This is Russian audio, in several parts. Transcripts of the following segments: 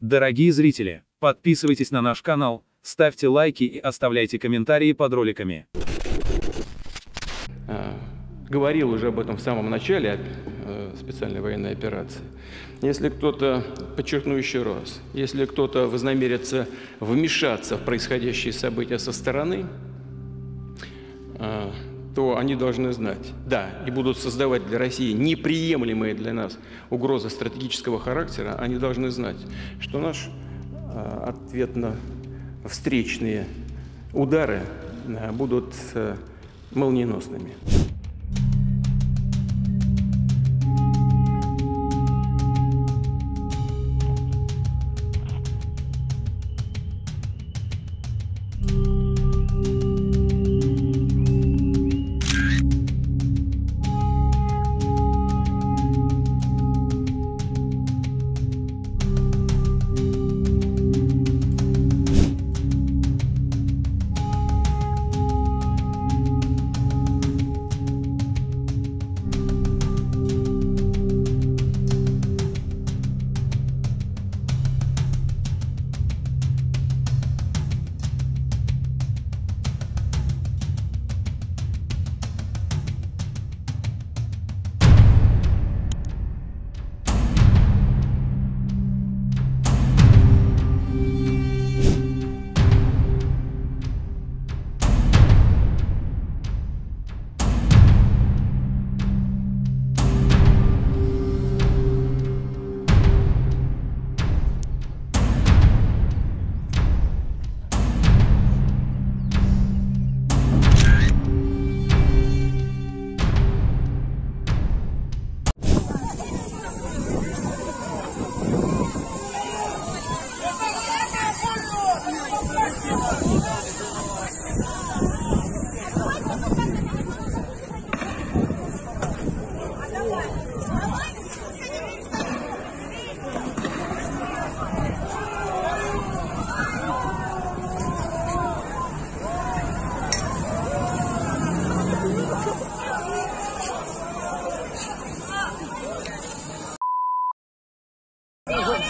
Дорогие зрители, подписывайтесь на наш канал, ставьте лайки и оставляйте комментарии под роликами. Говорил уже об этом в самом начале специальной военной операции. Если кто-то, подчеркну еще раз, если кто-то вознамерится вмешаться в происходящие события со стороны, то они должны знать, да, и будут создавать для России неприемлемые для нас угрозы стратегического характера, они должны знать, что наш ответ на встречные удары будут молниеносными.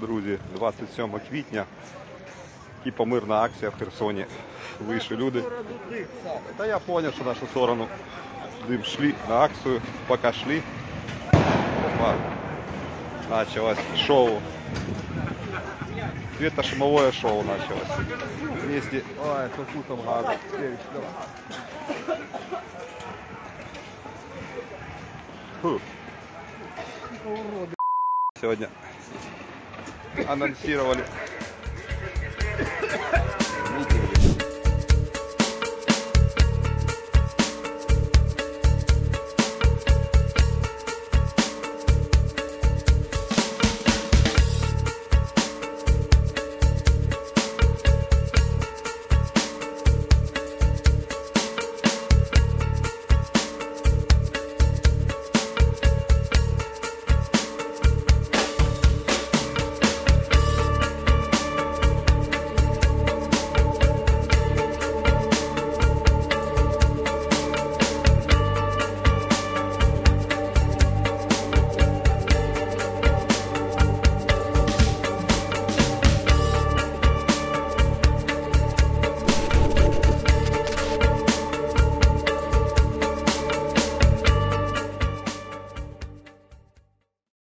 Друзі, 27 квітня і помирна акція в Херсоні. Вийшли люди. Та я зрозумів, що нашу сторону дим шли на акцію, поки шли. Началось шоу. Светошумовое шоу началось. Вместе. Ой, это вкусом гада. Сегодня анонсировали